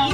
あ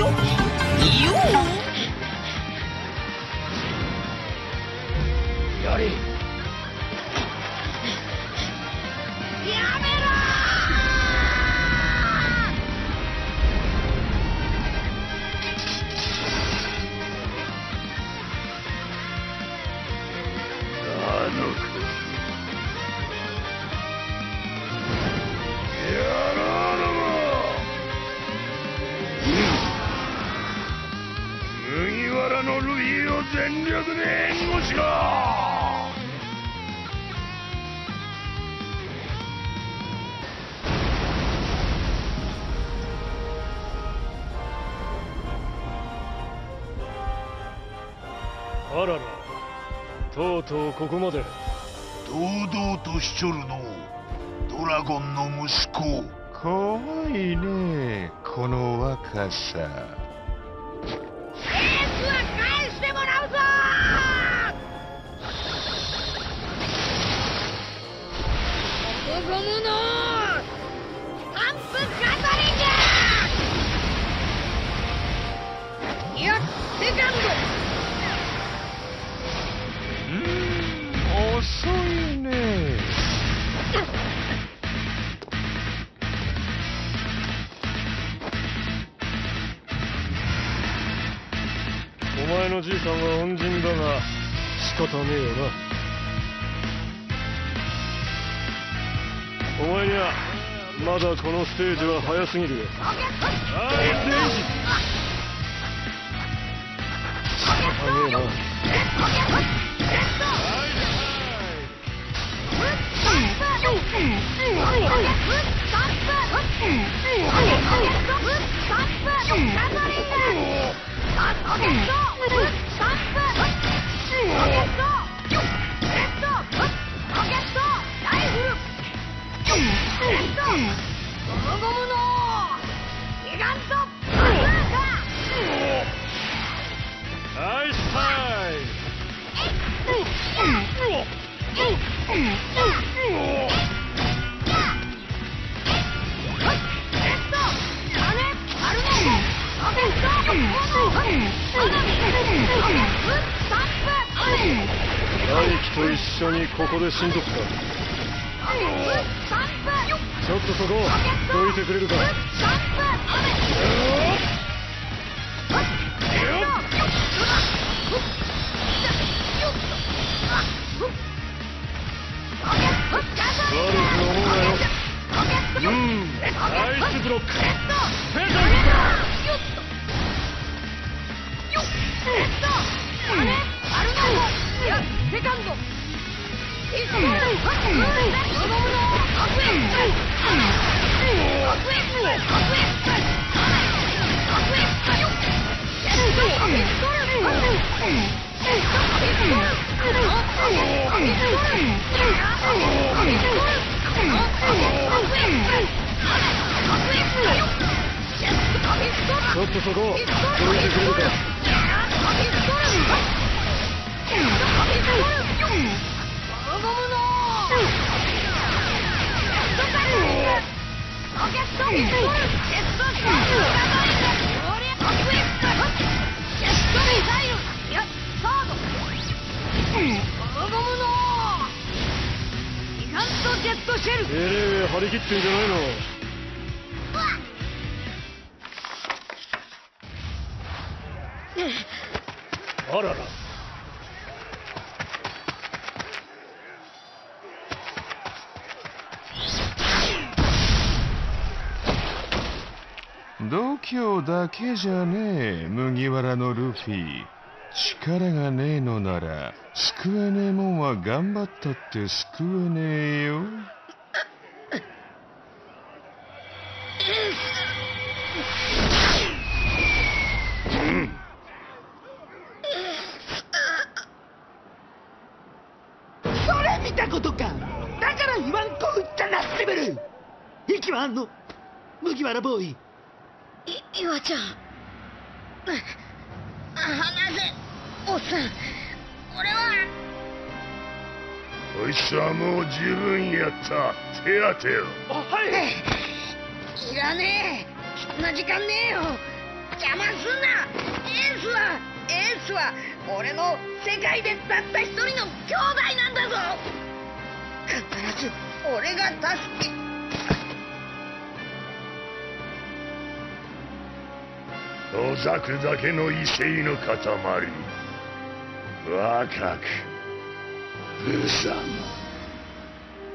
らら、とうとうここまで。堂々としちょるの、ドラゴンの息子。かわいいね、この若さ。エースは返してもらうぞー。望むのアンプガトリング。やってかんぞ。遅いね。お前のじいさんは恩人だが仕方ねえよな。お前にはまだこのステージは早すぎるよ。早いな。兄貴と一緒にここで親族か。ちょっとそこどいてくれるか。アイスブロック。セカンド。ちょっとそこどいてくれるか。張り切ってんじゃないの。あらら。度胸だけじゃねえ、麦わらのルフィ。力がねえのなら救えねえもんは頑張ったって救えねえよ。それ見たことか。だから言わんこう言ったなってめる。息はあんの、麦わらボーイ。岩ちゃん、離せ、おっさん。俺はこいつはもう十分やった。手当てよ。はい。いらねえ、そんな時間ねえよ。邪魔すんな。エースは俺の世界でたった一人の兄弟なんだぞ。必ず俺が助け。おざくだけの異性の塊、若く無様、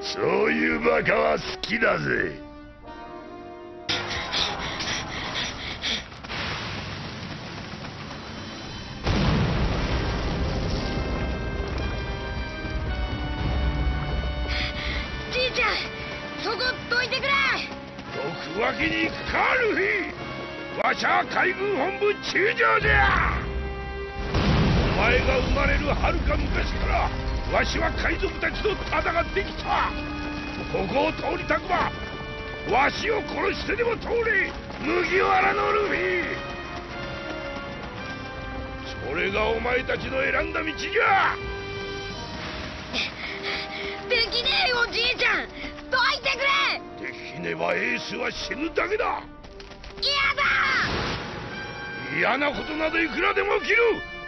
そういうバカは好きだぜ。じいちゃん、そこどいてくれ。どくわけにいくか、ルフィ。わしゃ海軍本部中将じゃ。お前が生まれるはるか昔からわしは海賊たちと戦ってきた。ここを通りたくばわしを殺してでも通れ、麦わらのルフィ。それがお前たちの選んだ道じゃ。できねえよ、じいちゃん。どいてくれ。できねばエースは死ぬだけだ。嫌なことなどいくらでも起きる。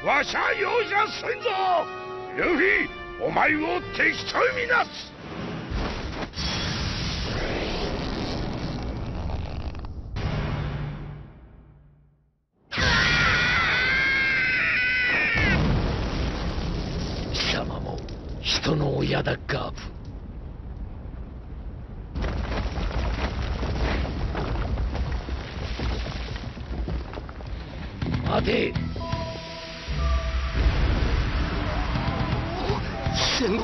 わしゃ容赦せんぞ。ルフィ、お前を敵と見なす。貴様も人の親だ、ガブ。待て、戦国。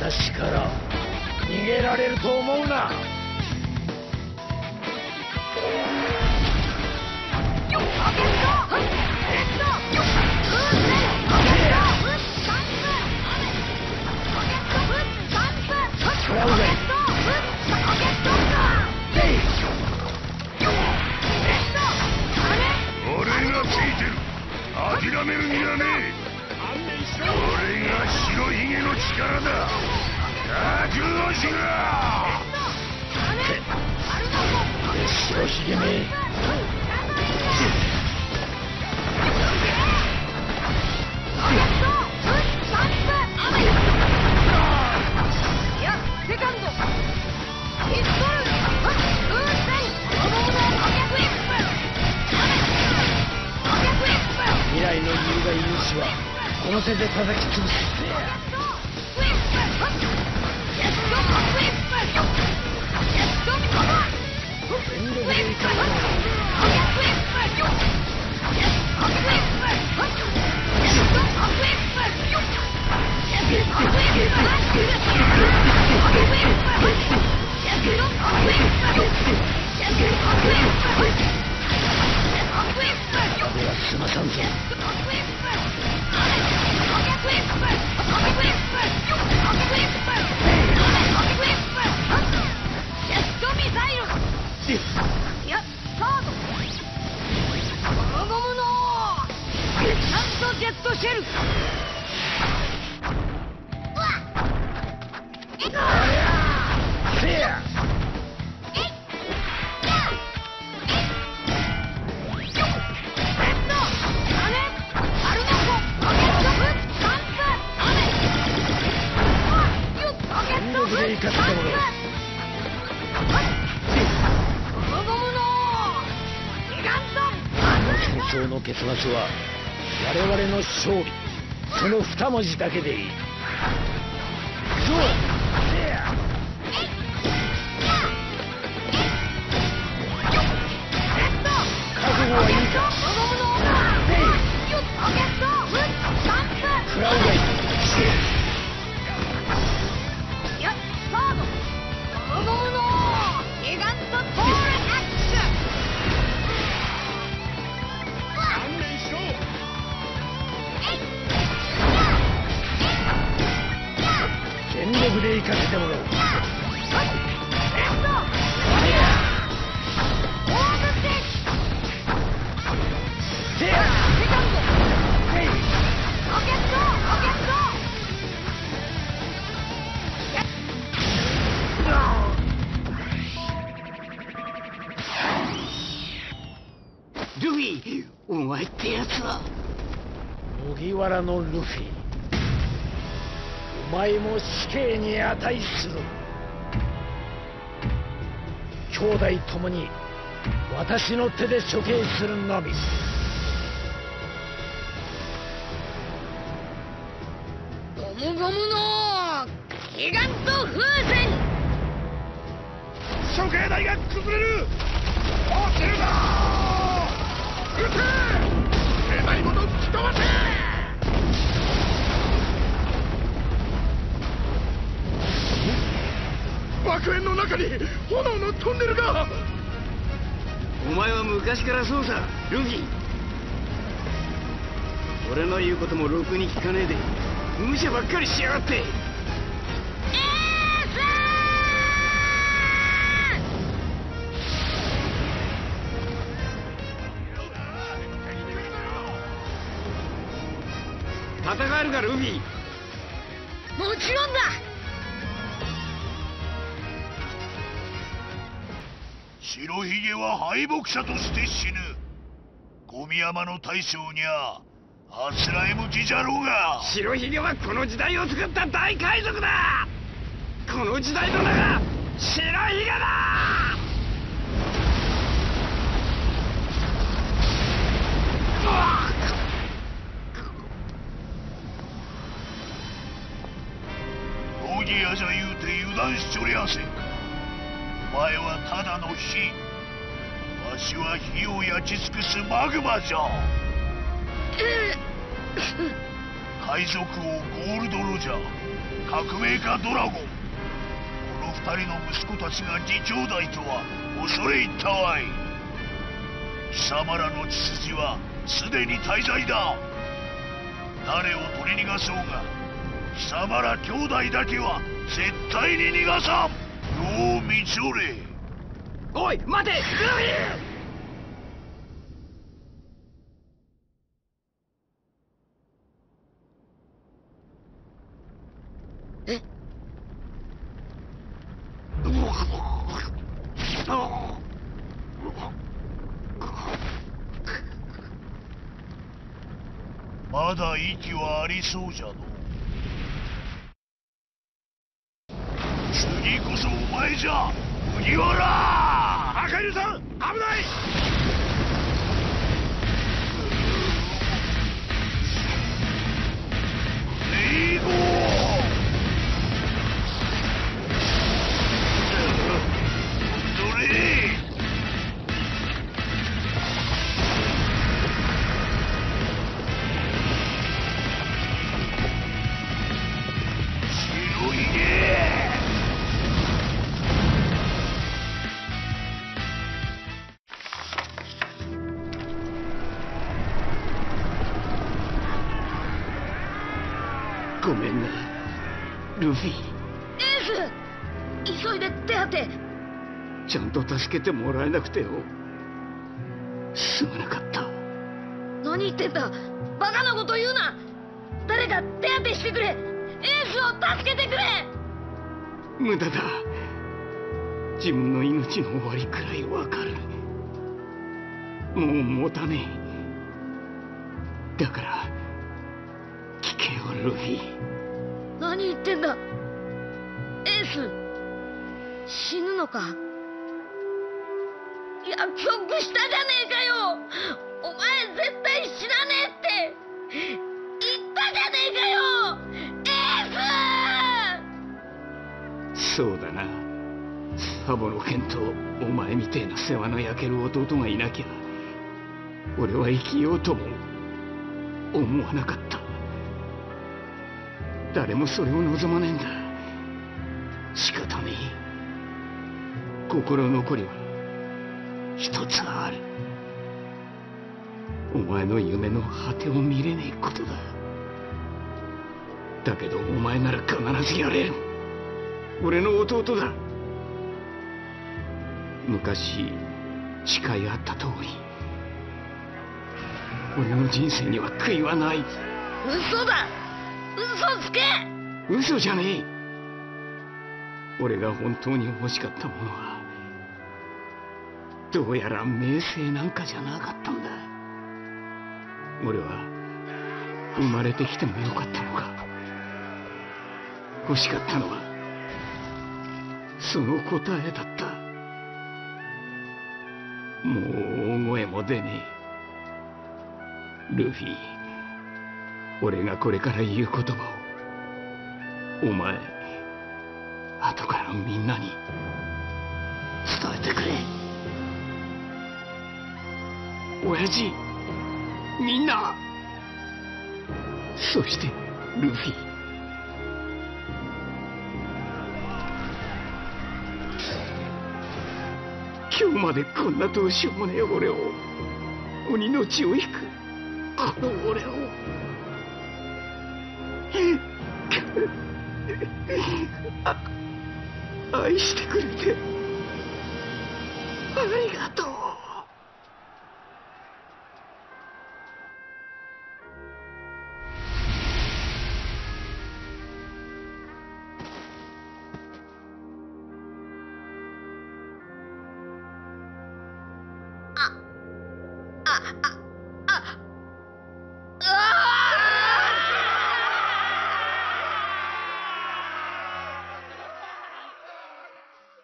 私から逃げられると思うな。よっ、諦めるんじゃねえ。俺が白ひげの力だ。覚悟しろ。白ひげめ。この手で叩き潰す。俺はすまさんぞ。の結末は我々の勝利、その二文字だけでいい。覚悟はいいか。食らうがいい。行かせてもらおう。ルフィ、お前ってやつは麦わらのルフィ、お前も死刑に値する。兄弟ともに私の手で処刑するのみ。ゴムゴムのギガント風船、処刑台が崩れる。落ちるな。撃て！願い事吹き飛ばせ！爆炎の中に炎のトンネルが。お前は昔からそうさ、ルフィ。俺の言うこともろくに聞かねえで無茶ばっかりしやがって。戦えるかルフィ？もちろんだ。白ひげは敗北者として死ぬ。ゴミ山の大将にゃあつらえ向きじゃろうが。白ひげはこの時代を作った大海賊だ。この時代の名が白ひげだ。嫌じゃ言うて油断しちょりやせん。お前はただの火、わしは火を焼き尽くすマグマじゃ。海賊王ゴールドロジャー、革命家ドラゴン、この二人の息子たちが義兄弟とは恐れ入ったわい。貴様らの血筋はすでに大罪だ。誰を取り逃がそうが貴様ら兄弟だけは絶対に逃がさん。よう見ちょれ。おい待てルフィ。え？まだ息はありそうじゃの。次こそお前じゃ、麦わら。赤犬さん、危ない。レイゴー。どれ。白ひげ。ごめんなルフィ。エース、急いで手当て。ちゃんと助けてもらえなくてよ、すまなかった。何言ってんだ、バカなこと言うな。誰か手当てしてくれ。エースを助けてくれ。無駄だ。自分の命の終わりくらいわかる。もう持たねえ。だからルフィ、何言ってんだ。エース、死ぬのか。約束したじゃねえかよ。お前絶対死なねえって言ったじゃねえかよ。エース。そうだな、サボの剣とお前みてえな世話の焼ける弟がいなきゃ俺は生きようとも思わなかった。誰もそれを望まねえんだ。仕方ねえ。心残りは一つある。お前の夢の果てを見れねえことだ。だけどお前なら必ずやれる。俺の弟だ。昔誓い合った通り俺の人生には悔いはない。嘘だ、嘘つけ。嘘じゃねえ。俺が本当に欲しかったものはどうやら名声なんかじゃなかったんだ。俺は生まれてきてもよかったのか。欲しかったのはその答えだった。もう大声も出ねえ。ルフィ、俺がこれから言う言葉をお前後からみんなに伝えてくれ。親父、みんな、そしてルフィ。今日までこんなどうしようもねえ俺を、鬼の血を引くこの俺を愛してくれてありがとう。